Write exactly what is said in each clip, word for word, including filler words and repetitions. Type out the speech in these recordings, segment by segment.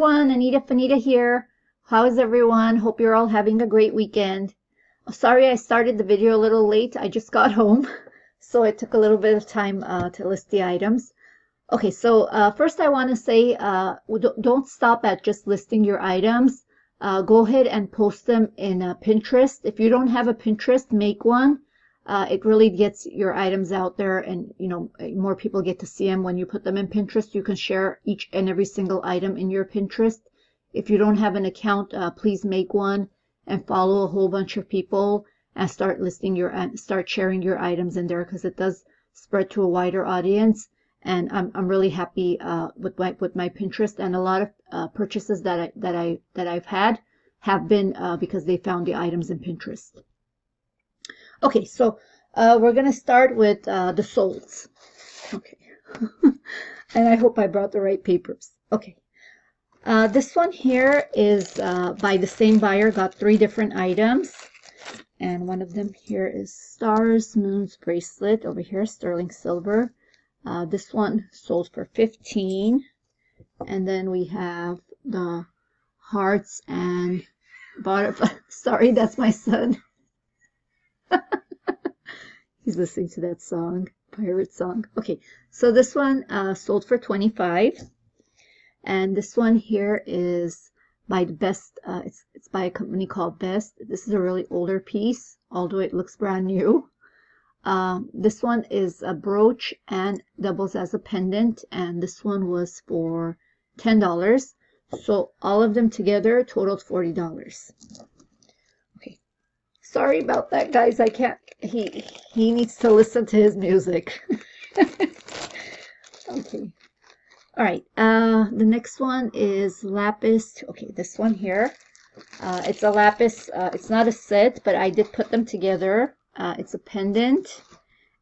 Everyone, Anita Fanita here. How is everyone? Hope you're all having a great weekend. Sorry I started the video a little late. I just got home, so it took a little bit of time uh, to list the items. Okay, so uh, first I want to say uh, don't stop at just listing your items. Uh, go ahead and post them in uh, Pinterest. If you don't have a Pinterest, make one. Uh, it really gets your items out there, and you know, more people get to see them when you put them in Pinterest. You can share each and every single item in your Pinterest. If you don't have an account, uh, please make one and follow a whole bunch of people and start listing your and start sharing your items in there, because it does spread to a wider audience. And I'm I'm really happy uh, with my with my Pinterest, and a lot of uh, purchases that I that I that I've had have been uh, because they found the items in Pinterest. Okay, so uh, we're going to start with uh, the soles. Okay, and I hope I brought the right papers. Okay, uh, this one here is uh, by the same buyer, got three different items. And one of them here is Stars, Moons bracelet, over here, sterling silver. Uh, this one sold for fifteen dollars. And then we have the hearts and butterflies. Sorry, that's my son. He's listening to that song, pirate song. Okay, so this one uh, sold for twenty-five dollars, and this one here is by the Best. Uh, it's it's by a company called Best. This is a really older piece, although it looks brand new. Um, this one is a brooch and doubles as a pendant, and this one was for ten dollars. So all of them together totaled forty dollars. Sorry about that, guys. I can't. He he needs to listen to his music. Okay. All right. Uh, the next one is lapis. Okay, this one here. Uh, it's a lapis. Uh, it's not a set, but I did put them together. Uh, it's a pendant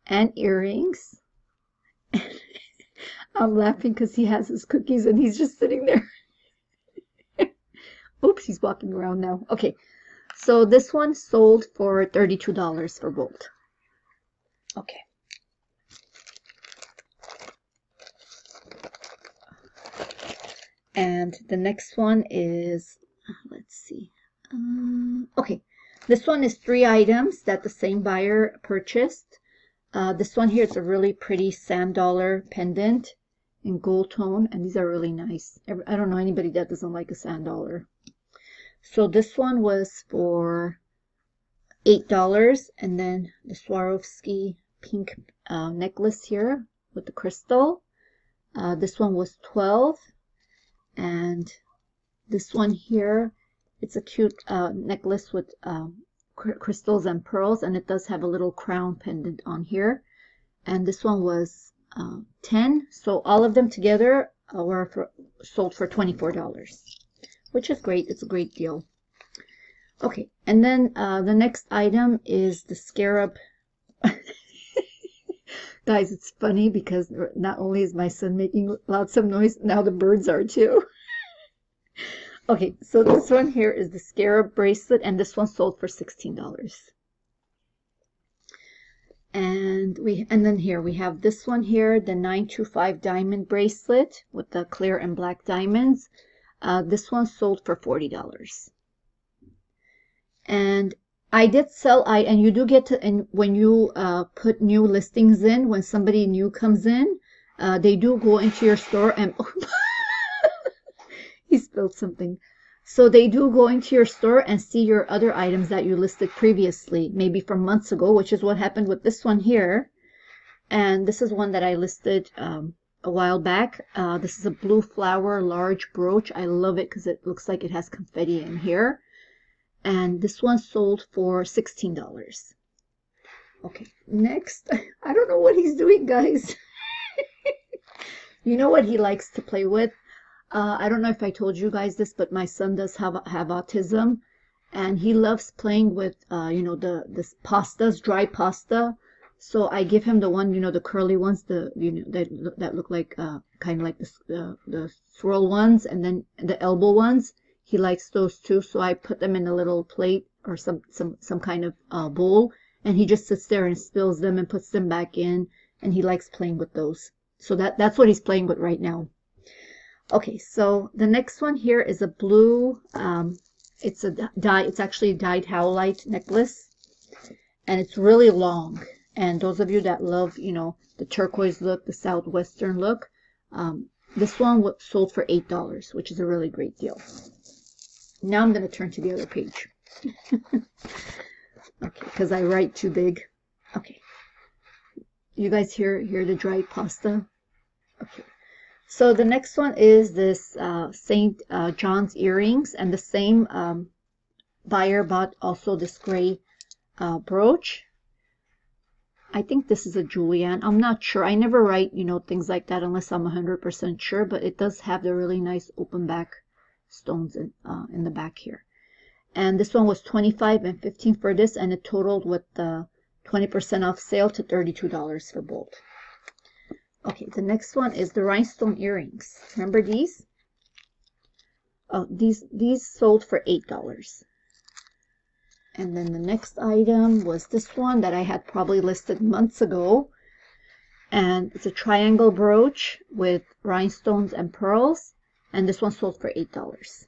and earrings. I'm laughing because he has his cookies and he's just sitting there. Oops, he's walking around now. Okay. So this one sold for thirty-two dollars for both. Okay. And the next one is, let's see. Um, okay. This one is three items that the same buyer purchased. Uh, this one here is a really pretty sand dollar pendant in gold tone. And these are really nice. I don't know anybody that doesn't like a sand dollar. So this one was for eight dollars, and then the Swarovski pink uh, necklace here with the crystal. Uh, this one was twelve dollars, and this one here, it's a cute uh, necklace with um, cr crystals and pearls, and it does have a little crown pendant on here. And this one was uh, ten dollars, so all of them together uh, were for, sold for twenty-four dollars. Which is great. It's a great deal. Okay, and then uh, the next item is the scarab. Guys, it's funny because not only is my son making lots of noise, now the birds are too. Okay, so this one here is the scarab bracelet, and this one sold for sixteen dollars. And we and then here we have this one here, the nine two five diamond bracelet with the clear and black diamonds. Uh, this one sold for forty dollars. And I did sell, I and you do get to, and when you uh, put new listings in, when somebody new comes in, uh, they do go into your store and, oh, he spilled something. So they do go into your store and see your other items that you listed previously, maybe from months ago, which is what happened with this one here. And this is one that I listed um, a while back. Uh, this is a blue flower large brooch. I love it because it looks like it has confetti in here. And this one sold for sixteen dollars. Okay, next. I don't know what he's doing, guys. You know what he likes to play with? Uh, I don't know if I told you guys this, but my son does have, have autism. And he loves playing with, uh, you know, the, the pastas, dry pasta. So I give him the one, you know, the curly ones, the you know that that look like uh, kind of like the uh, the swirl ones, and then the elbow ones. He likes those too. So I put them in a little plate or some some some kind of uh, bowl, and he just sits there and spills them and puts them back in, and he likes playing with those. So that that's what he's playing with right now. Okay, so the next one here is a blue, um, it's a dye, it's actually dyed howlite necklace, and it's really long. And those of you that love, you know, the turquoise look, the southwestern look, um, this one sold for eight dollars, which is a really great deal. Now I'm going to turn to the other page. Okay, because I write too big. Okay. You guys hear, hear the dry pasta? Okay. So the next one is this uh, Saint uh, John's earrings, and the same um, buyer bought also this gray uh, brooch. I think this is a Julianne. I'm not sure. I never write, you know, things like that unless I'm one hundred percent sure, but it does have the really nice open back stones in, uh, in the back here. And this one was twenty-five dollars and fifteen dollars for this, and it totaled with the twenty percent off sale to thirty-two dollars for both. Okay, the next one is the rhinestone earrings. Remember these? Oh, these these sold for eight dollars. And then the next item was this one that I had probably listed months ago. And it's a triangle brooch with rhinestones and pearls. And this one sold for eight dollars.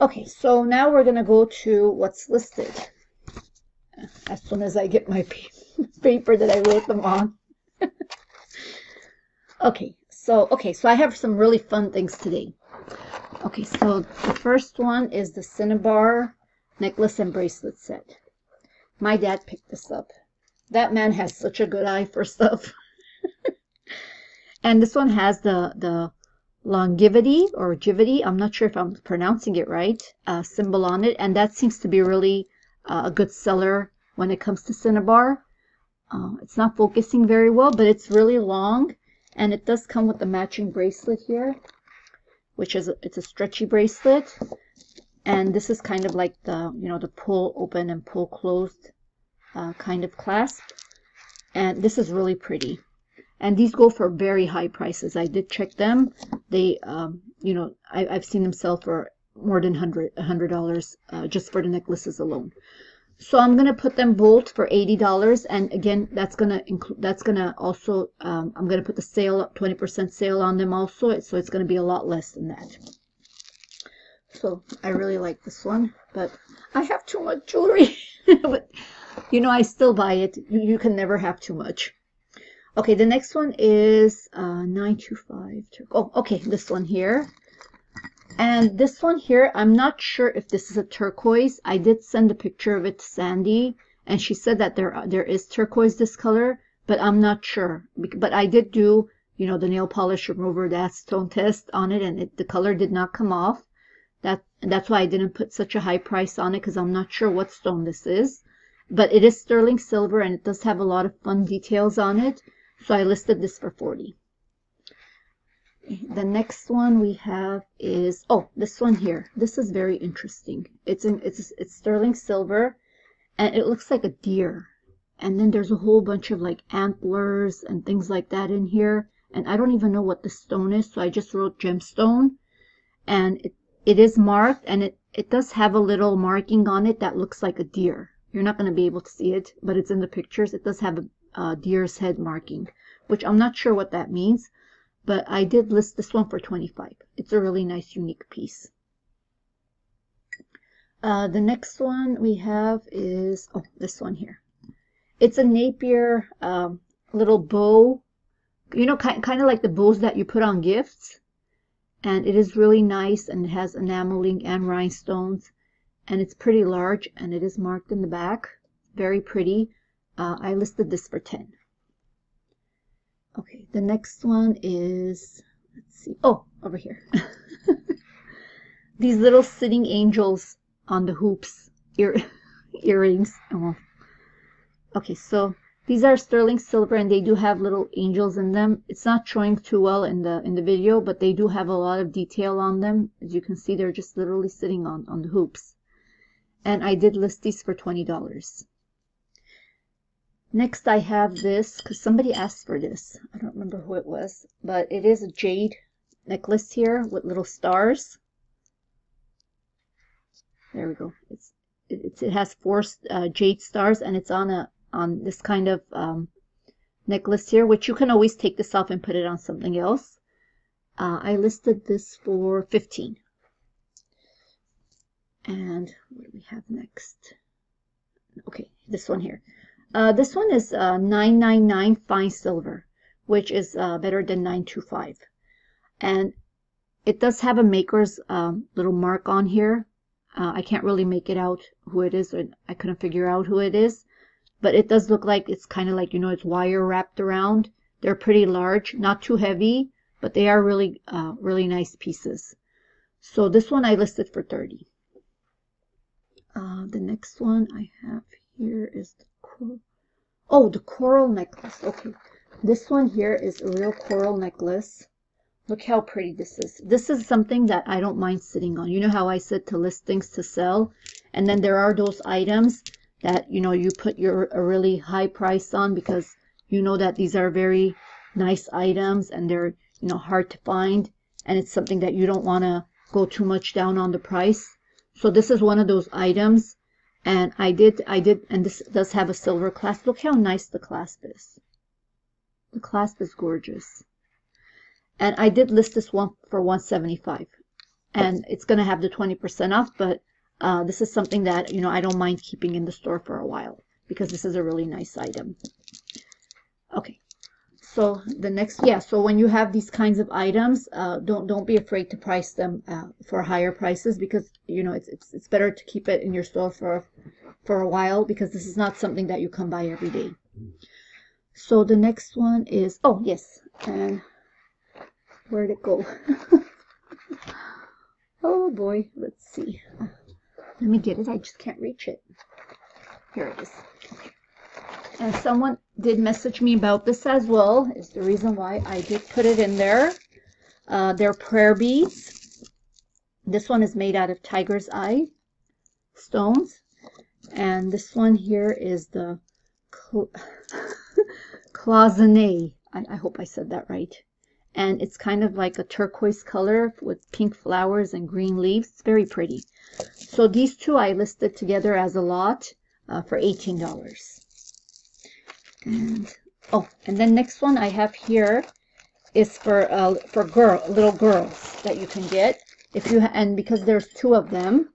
Okay, so now we're going to go to what's listed. As soon as I get my paper that I wrote them on. Okay, so okay, so I have some really fun things today. Okay, so the first one is the Cinnabar necklace and bracelet set. My dad picked this up. That man has such a good eye for stuff. And this one has the the longevity or givity, I'm not sure if I'm pronouncing it right, uh, symbol on it, and that seems to be really uh, a good seller when it comes to Cinnabar. Uh, it's not focusing very well, but it's really long. And it does come with the matching bracelet here, which is, a, it's a stretchy bracelet. And this is kind of like the, you know, the pull open and pull closed uh, kind of clasp. And this is really pretty. And these go for very high prices. I did check them. They, um, you know, I, I've seen them sell for more than one hundred dollars uh, just for the necklaces alone. So I'm gonna put them both for eighty dollars, and again, that's gonna include. That's gonna also. Um, I'm gonna put the sale, twenty percent sale on them also. So it's gonna be a lot less than that. So I really like this one, but I have too much jewelry. But you know, I still buy it. You, you can never have too much. Okay, the next one is uh, nine two five. Oh, okay, this one here. And this one here, I'm not sure if this is a turquoise. I did send a picture of it to Sandy, and she said that there there is turquoise this color, but I'm not sure. But I did do, you know, the nail polish remover, that stone test on it, and it, the color did not come off. That and that's why I didn't put such a high price on it, because I'm not sure what stone this is. But it is sterling silver, and it does have a lot of fun details on it. So I listed this for forty dollars. The next one we have is, oh, this one here. This is very interesting. It's in, it's it's sterling silver, and it looks like a deer. And then there's a whole bunch of like antlers and things like that in here. And I don't even know what the stone is, so I just wrote gemstone. And it, it is marked, and it, it does have a little marking on it that looks like a deer. You're not going to be able to see it, but it's in the pictures. It does have a, a deer's head marking, which I'm not sure what that means. But I did list this one for twenty-five dollars. It's a really nice, unique piece. Uh, the next one we have is, oh, this one here. It's a Napier um, little bow, you know, kind, kind of like the bows that you put on gifts. And it is really nice, and it has enameling and rhinestones. And it's pretty large, and it is marked in the back. Very pretty. Uh, I listed this for ten dollars. Okay, the next one is, let's see, oh, over here. These little sitting angels on the hoops, ear earrings. Oh. Okay, so these are sterling silver, and they do have little angels in them. It's not showing too well in the in the video, but they do have a lot of detail on them. As you can see, they're just literally sitting on, on the hoops. And I did list these for twenty dollars. Next I have this, because somebody asked for this. I don't remember who it was, but it is a jade necklace here with little stars. There we go. It's, it, it has four uh, jade stars, and it's on a on this kind of um, necklace here, which you can always take this off and put it on something else. Uh, I listed this for fifteen. And what do we have next? Okay, this one here. Uh, this one is uh, nine ninety-nine fine silver, which is uh, better than nine twenty-five. And it does have a maker's um, little mark on here. Uh, I can't really make it out who it is, or I couldn't figure out who it is. But it does look like it's kind of like, you know, it's wire wrapped around. They're pretty large, not too heavy, but they are really, uh, really nice pieces. So this one I listed for thirty. Uh, the next one I have here is the coral. Oh, the coral necklace. Okay, this one here is a real coral necklace. Look how pretty this is. This is something that I don't mind sitting on. You know how I said to list things to sell, and then there are those items that, you know, you put your a really high price on because you know that these are very nice items and they're, you know, hard to find, and it's something that you don't want to go too much down on the price. So this is one of those items, and I did I did and this does have a silver clasp. Look how nice the clasp is. The clasp is gorgeous. And I did list this one for one seventy-five, and it's going to have the twenty percent off, but uh, this is something that, you know, I don't mind keeping in the store for a while because this is a really nice item. Okay, so the next, yeah, so when you have these kinds of items, uh, don't don't be afraid to price them uh, for higher prices because, you know, it's, it's it's better to keep it in your store for for a while because this is not something that you come by every day. So the next one is, oh, yes, and... where'd it go? Oh boy, let's see. Let me get it. I just can't reach it. Here it is. Okay. And someone did message me about this as well. Is the reason why I did put it in there. Uh, they're prayer beads. This one is made out of tiger's eye stones, and this one here is the clo cloisonné. I, I hope I said that right. And it's kind of like a turquoise color with pink flowers and green leaves. It's very pretty. So these two I listed together as a lot uh, for eighteen dollars. And oh, and then next one I have here is for uh, for girl little girls that you can get if you ha and because there's two of them.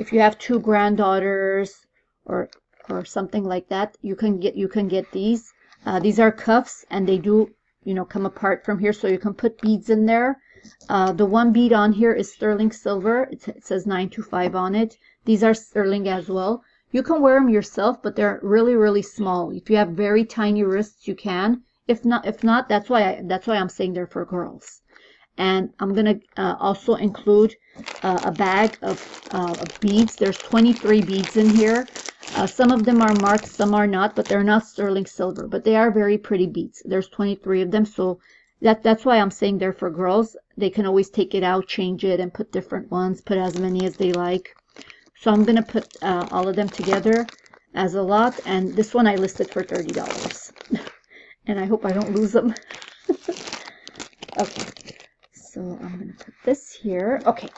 If you have two granddaughters or or something like that, you can get you can get these. Uh, these are cuffs, and they do, you know, come apart from here, so you can put beads in there. Uh, the one bead on here is sterling silver. It, it says nine twenty-five on it. These are sterling as well. You can wear them yourself, but they're really, really small. If you have very tiny wrists, you can. If not, if not, that's why I, that's why I'm saying they're for girls. And I'm gonna uh, also include uh, a bag of, uh, of beads. There's twenty-three beads in here. Uh, some of them are marked, some are not, but they're not sterling silver, but they are very pretty beads. There's twenty-three of them, so that that's why I'm saying they're for girls. They can always take it out, change it, and put different ones, put as many as they like. So I'm gonna put uh, all of them together as a lot, and this one I listed for thirty dollars. And I hope I don't lose them. Okay, so I'm gonna put this here. Okay,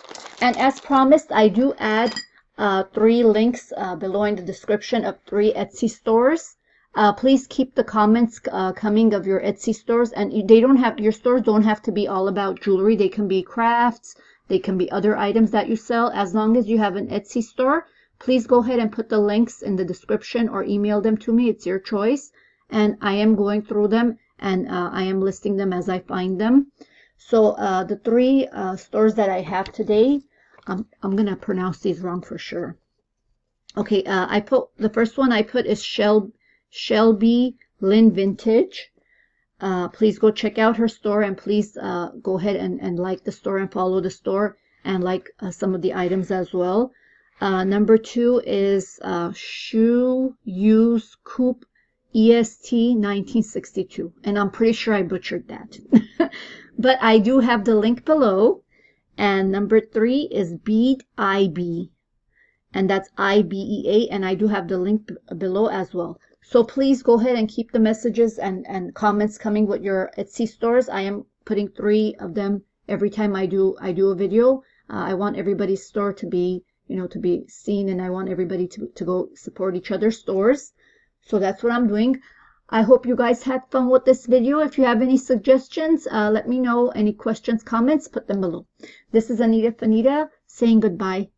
and as promised, I do add Uh, three links uh, below in the description of three Etsy stores. Uh, please keep the comments uh, coming of your Etsy stores, and they don't have your stores don't have to be all about jewelry. They can be crafts, they can be other items that you sell. As long as you have an Etsy store, please go ahead and put the links in the description or email them to me. It's your choice, and I am going through them, and uh, I am listing them as I find them. So uh, the three uh, stores that I have today, I'm, I'm going to pronounce these wrong for sure. Okay, uh, I put, the first one I put is Shel, Shelby Lin Vintage. Uh, please go check out her store, and please uh, go ahead and, and like the store and follow the store and like uh, some of the items as well. Uh, number two is uh, SchusCoop Est nineteen sixty-two. And I'm pretty sure I butchered that. But I do have the link below. And number three is Beadibea, and that's I B E A, and I do have the link below as well. So please go ahead and keep the messages and, and comments coming with your Etsy stores. I am putting three of them every time I do I do a video. Uh, I want everybody's store to be, you know, to be seen, and I want everybody to, to go support each other's stores. So that's what I'm doing. I hope you guys had fun with this video. If you have any suggestions, uh, let me know. Any questions, comments, put them below. This is Anita Fanita saying goodbye.